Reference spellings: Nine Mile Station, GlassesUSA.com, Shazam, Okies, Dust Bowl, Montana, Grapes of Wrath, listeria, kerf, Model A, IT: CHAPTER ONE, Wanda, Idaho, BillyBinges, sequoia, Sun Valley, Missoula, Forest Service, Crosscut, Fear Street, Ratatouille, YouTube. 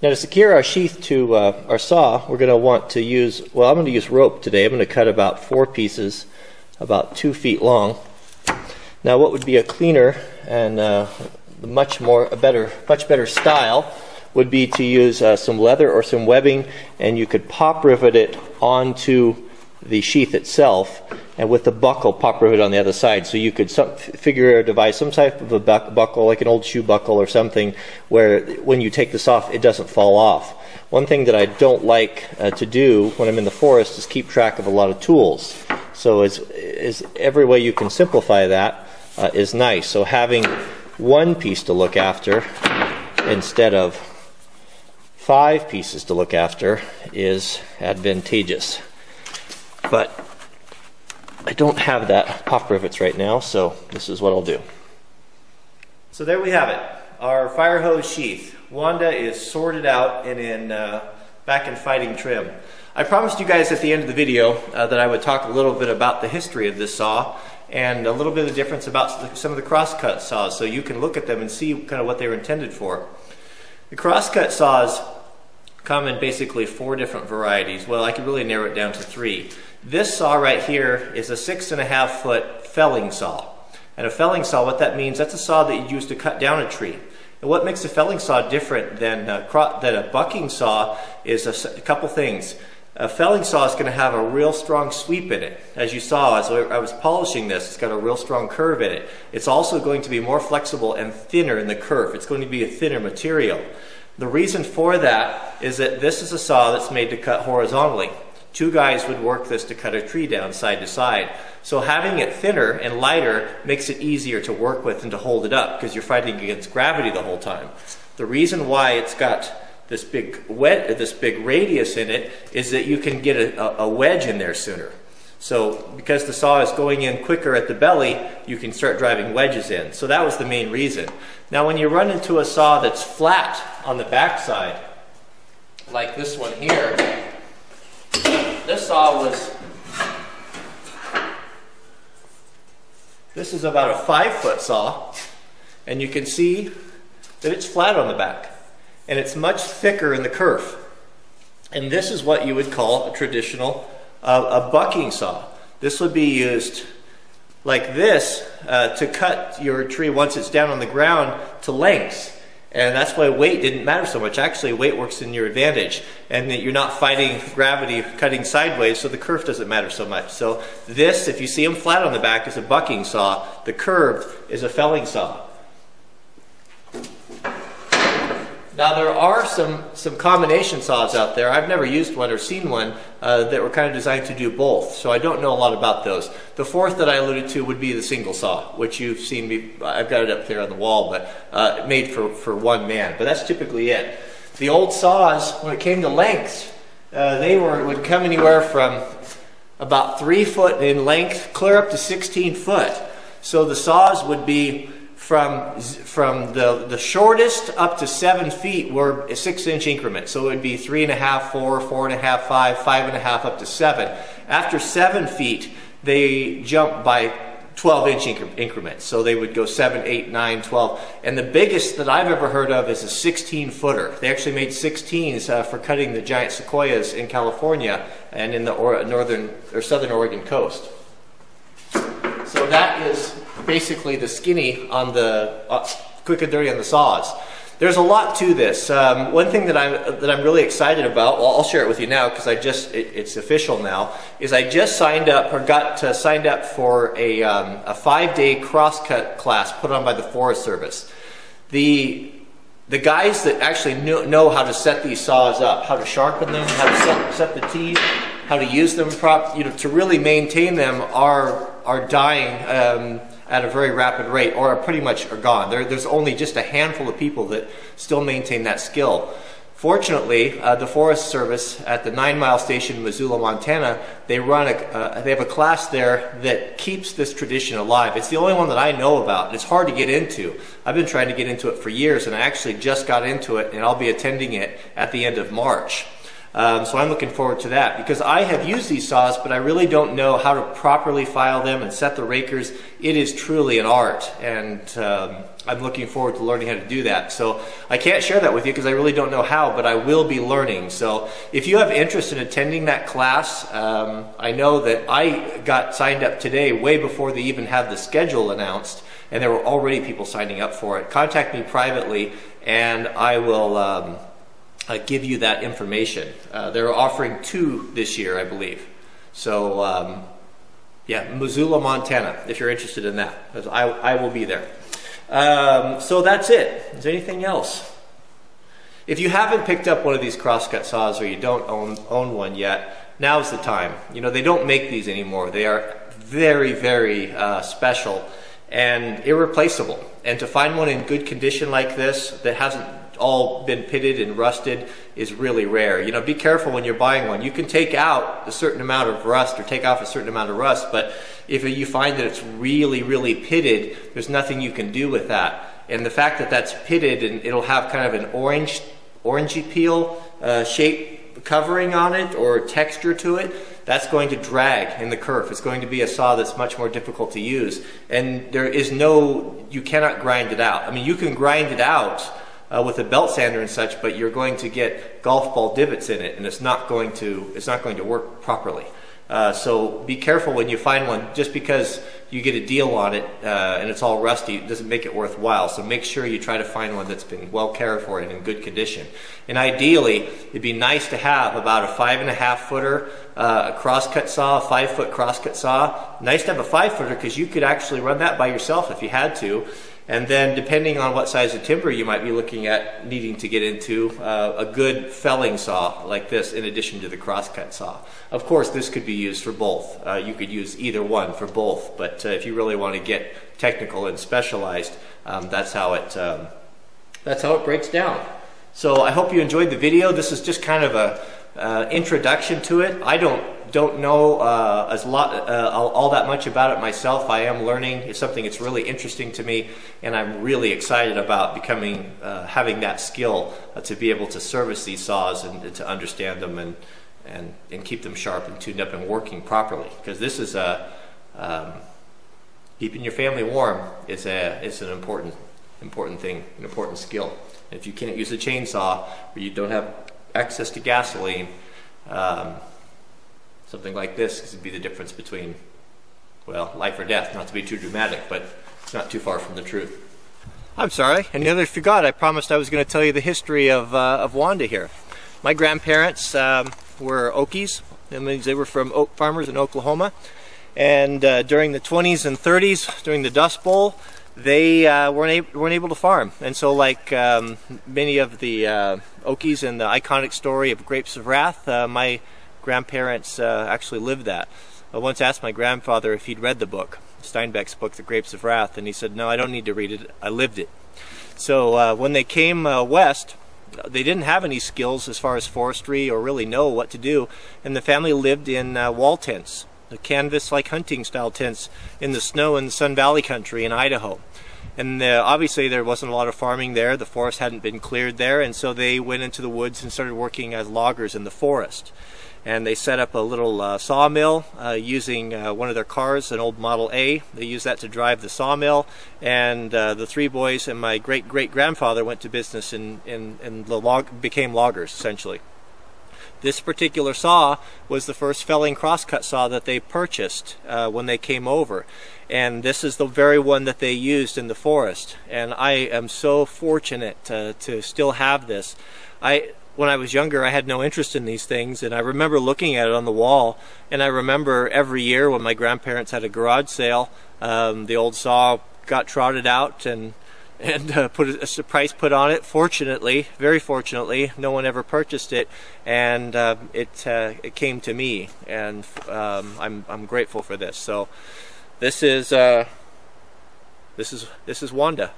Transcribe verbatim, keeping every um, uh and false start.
Now to secure our sheath to uh, our saw, we're going to want to use, well, I'm going to use rope today. I'm going to cut about four pieces, about two feet long. Now what would be a cleaner and uh, much more, a better, much better style would be to use uh, some leather or some webbing, and you could pop rivet it onto the sheath itself, and with the buckle pop rivet on the other side. So you could some, figure or devise some type of a bu buckle, like an old shoe buckle or something, where when you take this off, it doesn't fall off. One thing that I don't like uh, to do when I'm in the forest is keep track of a lot of tools. So it's, it's every way you can simplify that uh, is nice. So having one piece to look after instead of five pieces to look after is advantageous. But I don't have that pop rivets right now, so this is what I'll do. So there we have it, our fire hose sheath. Wanda is sorted out and in uh, back in fighting trim. I promised you guys at the end of the video uh, that I would talk a little bit about the history of this saw and a little bit of the difference about some of the crosscut saws, so you can look at them and see kind of what they were intended for. The crosscut saws come in basically four different varieties. Well, I could really narrow it down to three. This saw right here is a six and a half foot felling saw. And a felling saw, what that means, that's a saw that you use to cut down a tree. And what makes a felling saw different than a, than a bucking saw is a, a couple things. A felling saw is going to have a real strong sweep in it. As you saw, as I was polishing this, it's got a real strong curve in it. It's also going to be more flexible and thinner in the curve. It's going to be a thinner material. The reason for that is that this is a saw that's made to cut horizontally. Two guys would work this to cut a tree down side to side. So having it thinner and lighter makes it easier to work with and to hold it up, because you're fighting against gravity the whole time. The reason why it's got this big wet, this big radius in it is that you can get a, a wedge in there sooner. So because the saw is going in quicker at the belly, you can start driving wedges in. So that was the main reason. Now when you run into a saw that's flat on the backside, like this one here, this saw was, this is about a five foot saw, and you can see that it's flat on the back. And it's much thicker in the kerf. And this is what you would call a traditional uh, a bucking saw. This would be used like this uh, to cut your tree once it's down on the ground to lengths. And that's why weight didn't matter so much. Actually, weight works in your advantage, and that you're not fighting gravity cutting sideways, so the curve doesn't matter so much. So this, if you see them flat on the back, is a bucking saw. The curved is a felling saw. Now there are some, some combination saws out there. I've never used one or seen one uh, that were kind of designed to do both, so I don't know a lot about those. The fourth that I alluded to would be the single saw, which you've seen me, I've got it up there on the wall, but uh, made for, for one man, but that's typically it. The old saws, when it came to lengths, uh, they were, would come anywhere from about three foot in length, clear up to sixteen foot. So the saws would be From, from the, the shortest up to seven feet were a six inch increment. So it would be three and a half, four, four and a half, five, five and a half up to seven. After seven feet, they jump by twelve inch incre increments. So they would go seven, eight, nine, twelve. And the biggest that I've ever heard of is a sixteen footer. They actually made sixteens uh, for cutting the giant sequoias in California and in the or northern or southern Oregon coast. So that is basically the skinny on the uh, quick and dirty on the saws. There's a lot to this. Um, one thing that I'm that I'm really excited about, well, I'll share it with you now because I just it, it's official now, is I just signed up or got uh, signed up for a um, a five-day crosscut class put on by the Forest Service. The the guys that actually know, know how to set these saws up, how to sharpen them, how to set, set the teeth, how to use them prop, you know, to really maintain them are are dying. Um, at a very rapid rate, or are pretty much are gone. There, there's only just a handful of people that still maintain that skill. Fortunately, uh, the Forest Service at the Nine Mile Station in Missoula, Montana, they run a, uh, they have a class there that keeps this tradition alive. It's the only one that I know about, and it's hard to get into. I've been trying to get into it for years, and I actually just got into it, and I'll be attending it at the end of March. Um, so I'm looking forward to that, because I have used these saws, but I really don't know how to properly file them and set the rakers. It is truly an art, and um, I'm looking forward to learning how to do that. So I can't share that with you because I really don't know how, but I will be learning. So if you have interest in attending that class, um, I know that I got signed up today way before they even had the schedule announced, and there were already people signing up for it. Contact me privately, and I will um, uh, give you that information. Uh, they're offering two this year, I believe. So um, yeah, Missoula, Montana, if you're interested in that. I, I will be there. Um, so that's it. Is there anything else? If you haven't picked up one of these crosscut saws, or you don't own, own one yet, now's the time. You know, they don't make these anymore. They are very, very uh, special and irreplaceable. And to find one in good condition like this that hasn't all been pitted and rusted is really rare. You know, be careful when you're buying one. You can take out a certain amount of rust or take off a certain amount of rust, but if you find that it's really, really pitted, there's nothing you can do with that. And the fact that that's pitted and it'll have kind of an orange, orangey peel uh, shape covering on it or texture to it, that's going to drag in the kerf. It's going to be a saw that's much more difficult to use. And there is no, you cannot grind it out. I mean, you can grind it out Uh, with a belt sander and such, but you're going to get golf ball divots in it, and it's not going to it's not going to work properly. Uh, so be careful when you find one. Just because you get a deal on it uh, and it's all rusty, it doesn't make it worthwhile. So make sure you try to find one that's been well cared for and in good condition. And ideally, it'd be nice to have about a five and a half footer, uh, a crosscut saw, a five foot crosscut saw. Nice to have a five footer because you could actually run that by yourself if you had to. And then depending on what size of timber you might be looking at needing to get into, uh, a good felling saw like this in addition to the crosscut saw. Of course, this could be used for both. Uh, you could use either one for both, but uh, if you really want to get technical and specialized, um, that's how it um, that's how it breaks down. So I hope you enjoyed the video. This is just kind of a uh, introduction to it. I don't don't know uh, as lot, uh, all that much about it myself. I am learning. It's something that's really interesting to me, and I'm really excited about becoming, uh, having that skill uh, to be able to service these saws and, and to understand them and, and, and keep them sharp and tuned up and working properly. Because this is a, um, keeping your family warm is a, it's an important, important thing, an important skill. And if you can't use a chainsaw or you don't have access to gasoline, um, something like this would be the difference between, well, life or death, not to be too dramatic, but it's not too far from the truth. I'm sorry, I nearly forgot. I promised I was going to tell you the history of, uh, of Wanda here. My grandparents um, were Okies. That means they were from oak farmers in Oklahoma. And uh, during the twenties and thirties, during the Dust Bowl, they uh, weren't, able, weren't able to farm. And so like um, many of the uh, Okies in the iconic story of Grapes of Wrath, uh, my grandparents uh, actually lived that. I once asked my grandfather if he'd read the book, Steinbeck's book, The Grapes of Wrath, and he said, no, I don't need to read it, I lived it. So uh, when they came uh, west, they didn't have any skills as far as forestry or really know what to do, and the family lived in uh, wall tents, the canvas-like hunting style tents in the snow in the Sun Valley country in Idaho. And uh, obviously there wasn't a lot of farming there, the forest hadn't been cleared there, and so they went into the woods and started working as loggers in the forest. And they set up a little uh, sawmill uh, using uh, one of their cars, an old Model A. They used that to drive the sawmill, and uh, the three boys and my great-great-grandfather went to business and, and, and the log became loggers, essentially. This particular saw was the first felling crosscut saw that they purchased uh, when they came over. And this is the very one that they used in the forest. And I am so fortunate uh, to still have this. I... When I was younger, I had no interest in these things, and I remember looking at it on the wall, and I remember every year when my grandparents had a garage sale, um, the old saw got trotted out and and uh, put a, a price put on it. Fortunately, very fortunately, no one ever purchased it, and uh, it uh, it came to me, and um, I'm I'm grateful for this. So, this is uh, this is this is Wanda.